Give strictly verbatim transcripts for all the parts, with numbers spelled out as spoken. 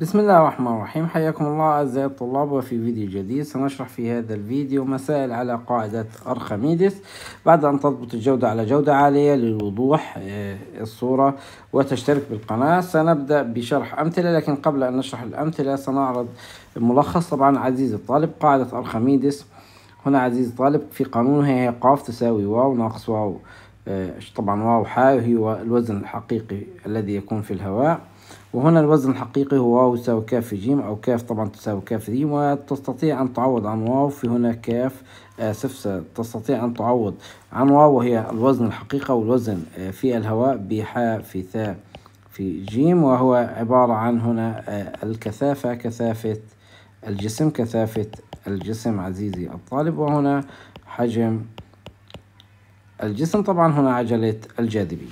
بسم الله الرحمن الرحيم. حياكم الله أعزائي الطلاب، وفي فيديو جديد سنشرح في هذا الفيديو مسائل على قاعدة أرخميدس بعد أن تضبط الجودة على جودة عالية للوضوح الصورة وتشترك بالقناة. سنبدأ بشرح أمثلة، لكن قبل أن نشرح الأمثلة سنعرض ملخص. طبعا عزيزي الطالب، قاعدة أرخميدس هنا عزيزي الطالب في قانونها هي قاف تساوي واو ناقص واو، طبعا واو حا هو الوزن الحقيقي الذي يكون في الهواء، وهنا الوزن الحقيقي هو واو تساوي كاف في جيم، أو كاف طبعا تساوي كاف في جيم، وتستطيع أن تعوض عن واو في هنا كاف آسف تستطيع أن تعوض عن واو وهي الوزن الحقيقي والوزن في الهواء بحاء في ثاء في جيم، وهو عبارة عن هنا الكثافة كثافة الجسم كثافة الجسم عزيزي الطالب، وهنا حجم الجسم طبعا هنا عجلة الجاذبية.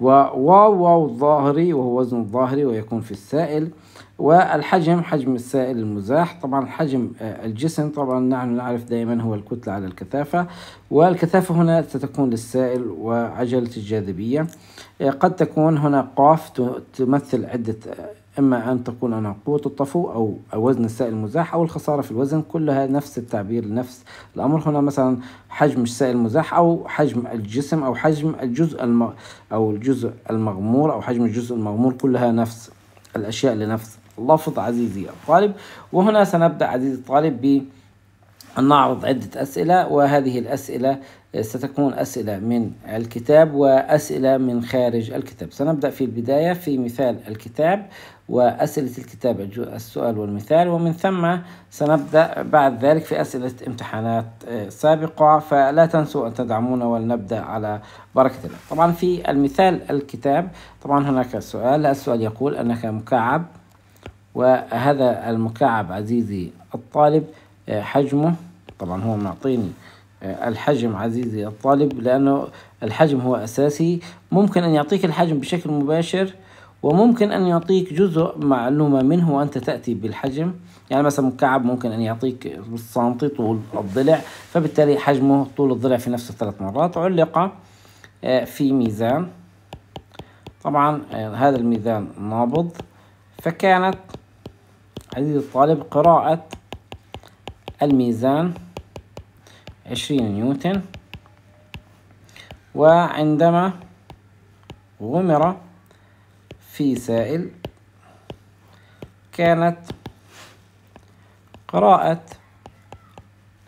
وواو واو الظاهري وهو وزن الظاهري ويكون في السائل، والحجم حجم السائل المزاح. طبعا حجم الجسم طبعا نحن نعرف دائما هو الكتلة على الكثافة، والكثافة هنا ستكون للسائل، وعجلة الجاذبية قد تكون هنا قاف تمثل عدة، إما أن تكون أنا قوة الطفو أو وزن السائل المزاح أو الخسارة في الوزن، كلها نفس التعبير لنفس الأمر. هنا مثلا حجم السائل المزاح أو حجم الجسم أو حجم الجزء الم... أو الجزء المغمور أو حجم الجزء المغمور، كلها نفس الأشياء لنفس اللفظ عزيزي الطالب. وهنا سنبدأ عزيزي الطالب ب أن نعرض عدة أسئلة، وهذه الأسئلة ستكون أسئلة من الكتاب وأسئلة من خارج الكتاب. سنبدأ في البداية في مثال الكتاب وأسئلة الكتاب السؤال والمثال، ومن ثم سنبدأ بعد ذلك في أسئلة امتحانات سابقة، فلا تنسوا أن تدعمونا ولنبدأ على بركة الله. طبعا في المثال الكتاب طبعا هناك سؤال، السؤال يقول أنك مكعب، وهذا المكعب عزيزي الطالب حجمه، طبعا هو معطيني الحجم عزيزي الطالب لأنه الحجم هو أساسي، ممكن أن يعطيك الحجم بشكل مباشر وممكن أن يعطيك جزء معلومة منه وأنت تأتي بالحجم، يعني مثلا مكعب ممكن أن يعطيك بالسنتي طول الضلع، فبالتالي حجمه طول الضلع في نفسه ثلاث مرات. علق في ميزان، طبعا هذا الميزان نابض، فكانت عزيزي الطالب قراءة الميزان عشرين نيوتن، وعندما غمر في سائل كانت قراءة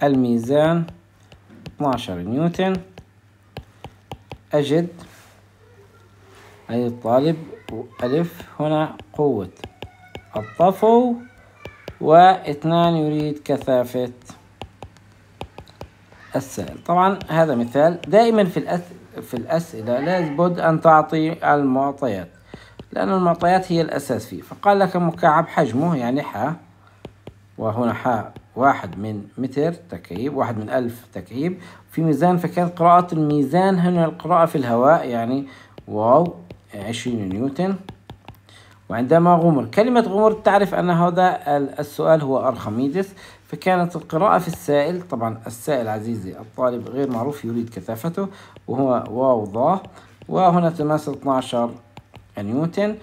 الميزان اثنا عشر نيوتن. أجد أي الطالب ألف هنا قوة الطفو، واثنان يريد كثافة السائل. طبعا هذا مثال، دائما في الأس... في الأسئلة لابد أن تعطي المعطيات لأن المعطيات هي الأساس فيه. فقال لك مكعب حجمه يعني حا، وهنا حا واحد من متر تكعيب، واحد من ألف تكعيب، في ميزان فكانت قراءة الميزان هنا القراءة في الهواء يعني واو عشرين نيوتن، وعندما غمر كلمة غمر تعرف أن هذا السؤال هو أرخميدس، فكانت القراءة في السائل. طبعا السائل عزيزي الطالب غير معروف يريد كثافته، وهو واو ضاه، وهنا تماس اثنا عشر نيوتن،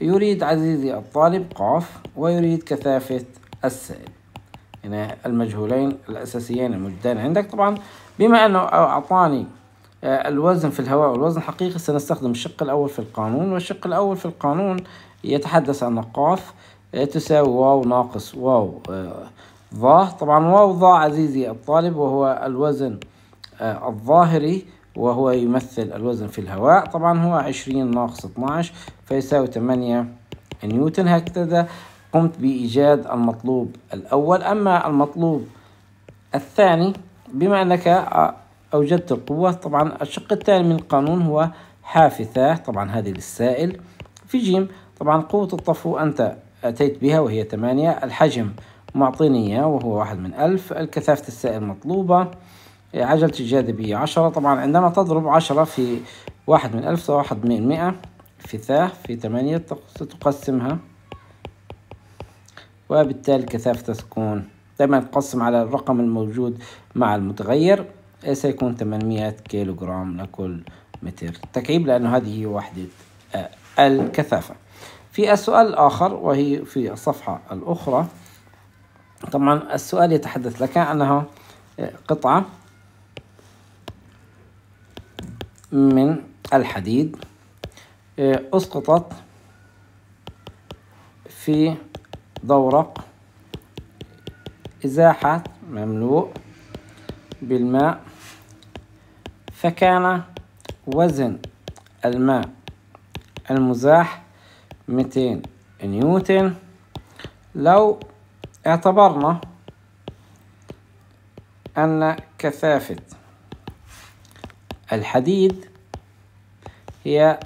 يريد عزيزي الطالب قاف ويريد كثافة السائل. هنا المجهولين الأساسيين الموجودين عندك. طبعا بما أنه أعطاني الوزن في الهواء والوزن الحقيقي سنستخدم الشق الأول في القانون، والشق الأول في القانون يتحدث عن قاف تساوي واو ناقص واو ظاه. طبعا واو ظاه عزيزي الطالب وهو الوزن الظاهري وهو يمثل الوزن في الهواء، طبعا هو عشرين ناقص اثنا عشر فيساوي ثمانية نيوتن. هكذا قمت بإيجاد المطلوب الأول. أما المطلوب الثاني بما أنك أوجدت القوة، طبعا الشق الثاني من القانون هو حافثة، طبعا هذه للسائل في جيم، طبعا قوة الطفو أنت أتيت بها وهي ثمانية، الحجم معطيني إياه وهو واحد من ألف، الكثافة السائل مطلوبة، عجلة الجاذبية عشرة، طبعا عندما تضرب عشرة في واحد من ألف واحد من مئة في ثاء في ثمانية تقسمها، وبالتالي الكثافة تكون دائما تقسم على الرقم الموجود مع المتغير، سيكون ثمانمئة كيلوغرام لكل متر تكعيب لأنه هذه هي وحدة الكثافة. في سؤال آخر وهي في الصفحة الأخرى. طبعا السؤال يتحدث لك أنها قطعة من الحديد أسقطت في دورق إزاحة مملوء بالماء، فكان وزن الماء المزاح مئتين نيوتن. لو اعتبرنا أن كثافة الحديد هي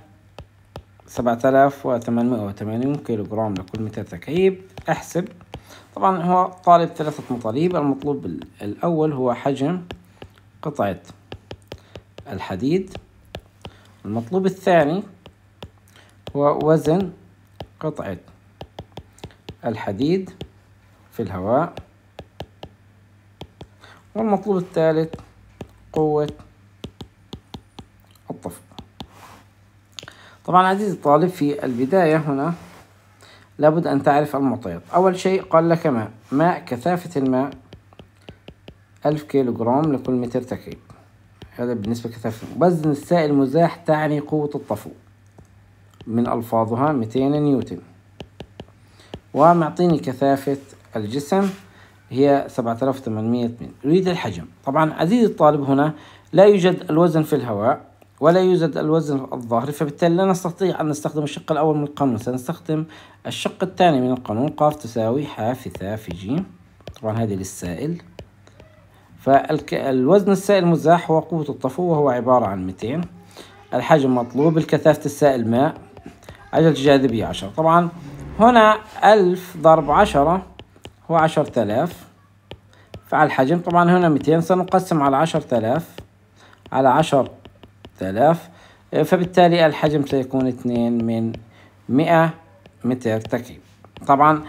سبعة آلاف وثمانمائة وثمانين كيلوغرام لكل متر تكعيب، احسب. طبعا هو طالب ثلاثة مطالب، المطلوب الأول هو حجم قطعة الحديد، المطلوب الثاني هو وزن قطعة الحديد في الهواء، والمطلوب الثالث قوة الطفق. طبعا عزيزي الطالب في البداية هنا لابد أن تعرف المعطيات. أول شيء قال لك ماء، ماء كثافة الماء ألف كيلوغرام لكل متر تكعيب، هذا بالنسبة لكثافة. وزن السائل المزاح تعني قوة الطفو من ألفاظها مئتين نيوتن، ومعطيني كثافة الجسم هي سبعة آلاف وثمانمائة ميل. يريد الحجم. طبعا عزيزي الطالب هنا لا يوجد الوزن في الهواء ولا يوجد الوزن الظاهري، فبالتالي لا نستطيع أن نستخدم الشق الأول من القانون، سنستخدم الشق الثاني من القانون. ق تساوي ح في ث في ج، طبعا هذه للسائل. فالوزن السائل المزاح هو قوة الطفو وهو عبارة عن مئتين. الحجم مطلوب، الكثافة السائل ماء، عجلة الجاذبية عشرة. طبعا هنا ألف ضرب عشرة هو عشرة آلاف، فعلى الحجم طبعا هنا مئتين سنقسم على عشرة آلاف على عشرة آلاف، فبالتالي الحجم سيكون اثنين من مئة متر تكعيب. طبعا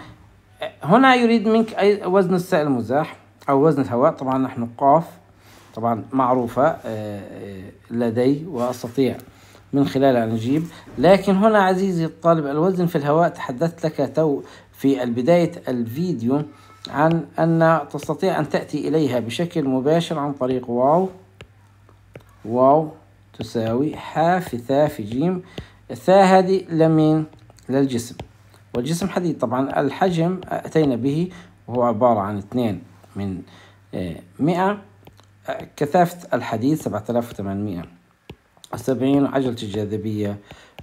هنا يريد منك أي وزن السائل المزاح أو وزن الهواء. طبعا نحن قاف طبعا معروفة لدي وأستطيع من خلالها أن أجيب، لكن هنا عزيزي الطالب الوزن في الهواء تحدثت لك تو في البداية الفيديو عن أن تستطيع أن تأتي إليها بشكل مباشر عن طريق واو واو تساوي ح في ث في ج. الثا هذه لمين؟ للجسم، والجسم حديد. طبعا الحجم أتينا به وهو عبارة عن اثنين من مئة، كثافة الحديد سبعة آلاف وثمانمائة وسبعين، عجلة الجاذبية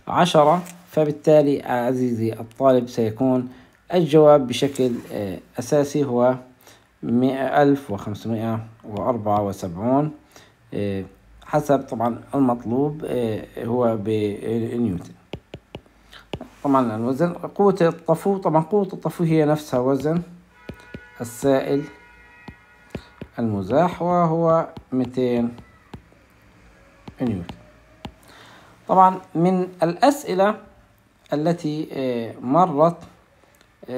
عشرة، فبالتالي عزيزي الطالب سيكون الجواب بشكل أساسي هو ألف وخمسمائة وأربعة وسبعين حسب طبعا المطلوب هو بنيوتن. طبعا الوزن، قوة الطفو، طبعا قوة الطفو هي نفسها وزن السائل المزاح وهو مئتين نيوتن. طبعا من الأسئلة التي مرت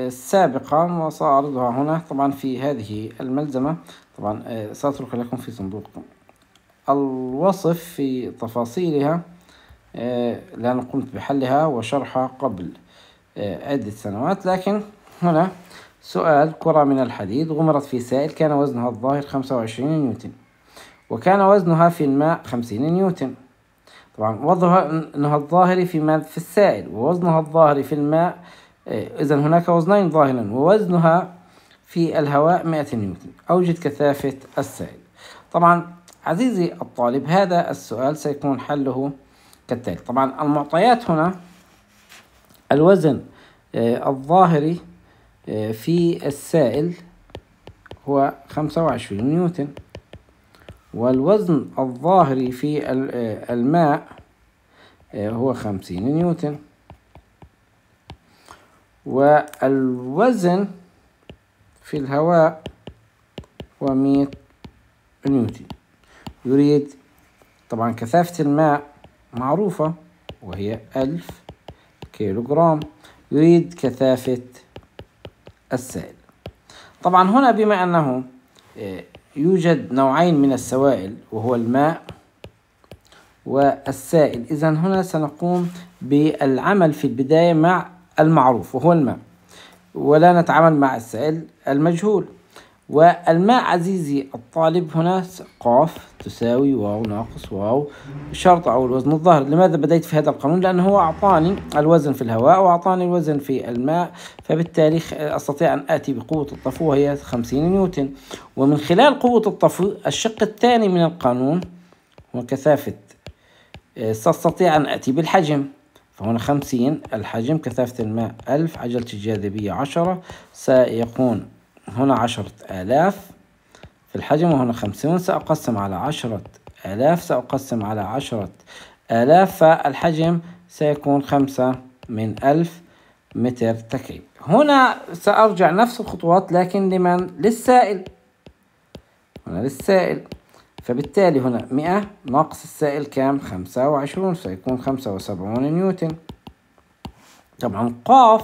سابقا وسأعرضها هنا طبعا في هذه الملزمة، طبعا سأترك لكم في صندوق الوصف في تفاصيلها لأن قمت بحلها وشرحها قبل عدة سنوات. لكن هنا سؤال، كرة من الحديد غمرت في سائل كان وزنها الظاهر خمسة وعشرين نيوتن وكان وزنها في الماء خمسين نيوتن. طبعا وزنها الظاهري في ماء في السائل ووزنها الظاهري في الماء، إذا هناك وزنين ظاهرا، ووزنها في الهواء مئة نيوتن. أوجد كثافة السائل. طبعا عزيزي الطالب هذا السؤال سيكون حله كالتالي. طبعا المعطيات هنا الوزن الظاهري في السائل هو خمسة وعشرين نيوتن، والوزن الظاهري في الماء هو خمسين نيوتن، والوزن في الهواء هو مئة نيوتن. يريد طبعا كثافة الماء معروفة وهي ألف كيلوغرام، يريد كثافة السائل. طبعا هنا بما أنه يوجد نوعين من السوائل وهو الماء والسائل، إذا هنا سنقوم بالعمل في البداية مع المعروف وهو الماء، ولا نتعامل مع السائل المجهول. والماء عزيزي الطالب هنا قاف تساوي واو ناقص واو الشرط أو الوزن الظاهر. لماذا بديت في هذا القانون؟ لأنه هو أعطاني الوزن في الهواء وأعطاني الوزن في الماء، فبالتالي أستطيع أن آتي بقوة الطفو وهي خمسين نيوتن. ومن خلال قوة الطفو الشق الثاني من القانون هو كثافة، سأستطيع أن آتي بالحجم، فهنا خمسين الحجم، كثافة الماء ألف، عجلة الجاذبية عشرة، سيكون هنا عشرة آلاف في الحجم وهنا خمسين، سأقسم على عشرة آلاف سأقسم على عشرة آلاف، فالحجم سيكون خمسة من ألف متر تكعيب. هنا سأرجع نفس الخطوات لكن لمن؟ للسائل، هنا للسائل، فبالتالي هنا مئة ناقص السائل كام؟ خمسة وعشرون، سيكون خمسة وسبعون نيوتن. طبعا قاف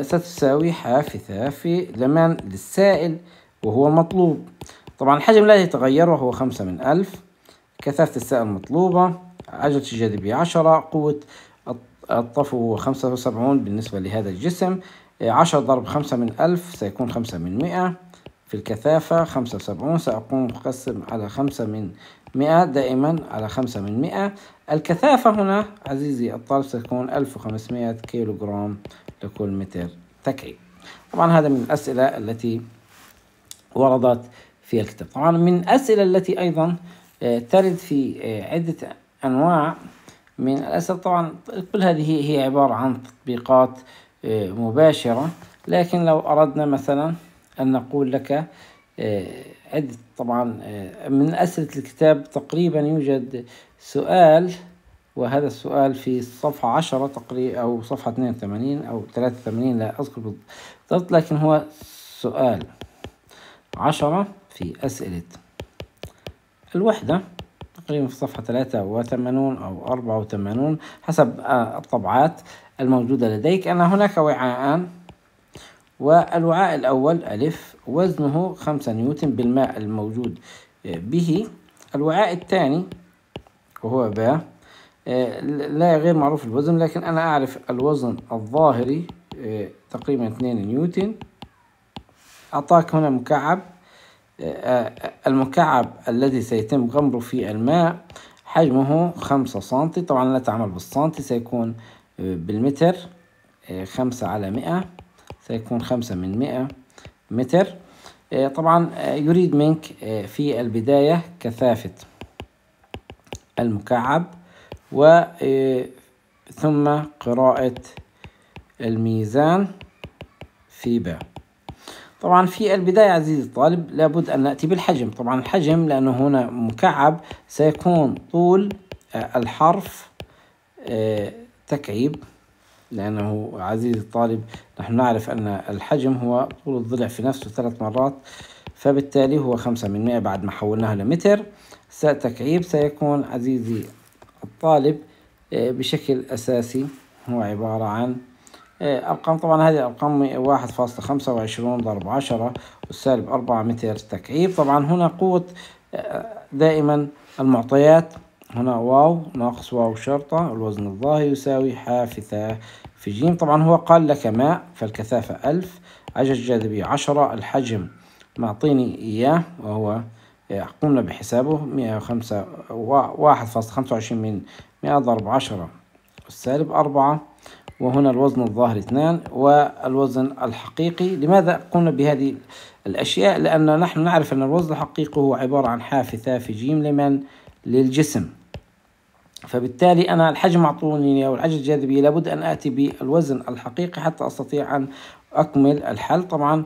ستساوي حافثة في لمن؟ للسائل وهو مطلوب. طبعا الحجم لا يتغير وهو خمسة من ألف، كثافة السائل مطلوبة، عجلة الجاذبية عشرة، قوة الطفو هو خمسة وسبعون بالنسبة لهذا الجسم، عشرة ضرب خمسة من ألف سيكون خمسة من مئة في الكثافة خمسة وسبعون، سأقوم بقسم على خمسة من مئة دائما على خمسة من مئة. الكثافة هنا عزيزي الطالب ستكون ألف وخمسمائة كيلوغرام لكل متر تكعيب. طبعا هذا من الأسئلة التي وردت في الكتاب. طبعا من الأسئلة التي أيضا ترد في عدة أنواع من الأسئلة، طبعا كل هذه هي عبارة عن تطبيقات مباشرة، لكن لو أردنا مثلا أن نقول لك عدة، طبعا من أسئلة الكتاب تقريبا يوجد سؤال، وهذا السؤال في صفحة عشرة تقريبا أو صفحة اثنين وثمانين أو ثلاثة وثمانين لا أذكر بالضبط، لكن هو سؤال عشرة في أسئلة الوحدة تقريبا في صفحة ثلاثة وثمانون أو أربعة وثمانون حسب الطبعات الموجودة لديك، أن هناك وعاءان، والوعاء الأول ألف وزنه خمسة نيوتن بالماء الموجود به، الوعاء الثاني وهو باء لا غير معروف الوزن لكن أنا أعرف الوزن الظاهري تقريبا اثنين نيوتن. أعطاك هنا مكعب، المكعب الذي سيتم غمره في الماء حجمه خمسة سنتي، طبعا لا تعمل بالسنتي سيكون بالمتر، خمسة على مئة سيكون خمسة من مئة متر. طبعا يريد منك في البداية كثافة المكعب وثم قراءة الميزان في باء. طبعا في البداية عزيزي الطالب لابد أن نأتي بالحجم، طبعا الحجم لأنه هنا مكعب سيكون طول الحرف تكعيب، لأنه عزيزي الطالب نحن نعرف أن الحجم هو طول الضلع في نفسه ثلاث مرات، فبالتالي هو خمسة من مئة بعد ما حولناها لمتر، ستكعيب سيكون عزيزي الطالب بشكل أساسي هو عبارة عن أرقام، طبعا هذه الأرقام واحد فاصلة خمسة وعشرون ضرب عشرة والسالب أربعة متر تكعيب. طبعا هنا قوة دائما المعطيات، هنا واو ناقص واو شرطة الوزن الظاهري يساوي حافثة في جيم. طبعا هو قال لك ماء فالكثافة ألف، عجلة الجاذبية عشرة، الحجم معطيني إياه وهو قمنا بحسابه مئة وخمسة واحد فاصلة خمسة وعشرين من مئة ضرب عشرة والسالب أربعة، وهنا الوزن الظاهري اثنان والوزن الحقيقي. لماذا قمنا بهذه الأشياء؟ لأن نحن نعرف أن الوزن الحقيقي هو عبارة عن حافثة في جيم لمن؟ للجسم، فبالتالي أنا الحجم معطوني أو العجلة الجاذبية لابد أن آتي بالوزن الحقيقي حتى أستطيع أن أكمل الحل. طبعا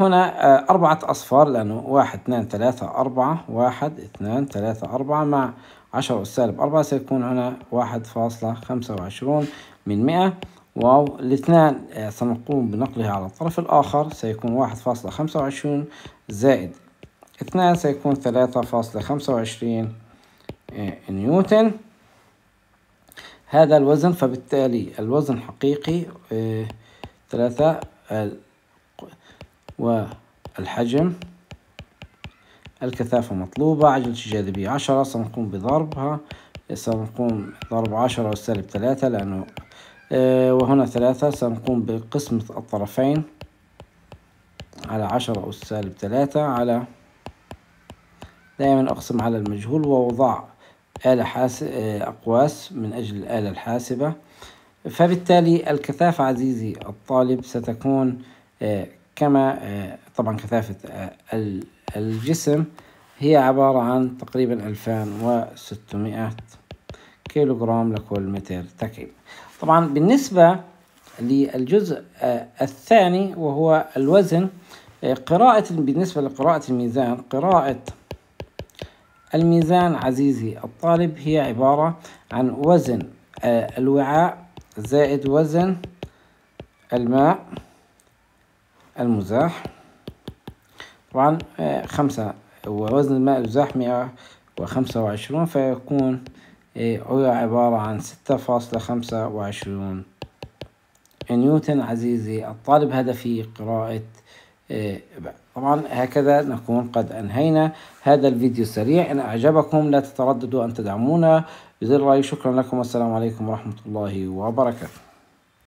هنا أربعة أصفار لأنه واحد اثنان ثلاثة أربعة، واحد اثنان ثلاثة أربعة مع عشرة والسالب أربعة سيكون هنا واحد فاصلة خمسة وعشرون من مئة، واو الاثنان سنقوم بنقلها على الطرف الآخر سيكون واحد فاصلة خمسة وعشرون زائد اثنان سيكون ثلاثة فاصلة خمسة وعشرين نيوتن هذا الوزن، فبالتالي الوزن الحقيقي ثلاثة والحجم الكثافة مطلوبة، عجلة الجاذبية عشرة سنقوم بضربها، سنقوم ضرب عشرة والسالب ثلاثة لأنه وهنا ثلاثة. سنقوم بقسمة الطرفين على عشرة أس سالب ثلاثة على، دائما أقسم على المجهول، وأوضع آلة حاس... أقواس من أجل الآلة الحاسبة. فبالتالي الكثافة عزيزي الطالب ستكون كما طبعا كثافة الجسم هي عبارة عن تقريبا ألفان وستمائة كيلوغرام لكل متر تكعيب. طبعا بالنسبة للجزء الثاني وهو الوزن، قراءة بالنسبة لقراءة الميزان، قراءة الميزان عزيزي الطالب هي عبارة عن وزن الوعاء زائد وزن الماء المزاح. طبعا خمسة ووزن الماء المزاح مئة وخمسة وعشرون، فيكون هو عبارة عن ستة فاصلة خمسة وعشرون نيوتن عزيزي الطالب. هذا في قراءة بقى. طبعا هكذا نكون قد أنهينا هذا الفيديو السريع. إن أعجبكم لا تترددوا أن تدعمونا بزر لايك. شكرا لكم والسلام عليكم ورحمة الله وبركاته.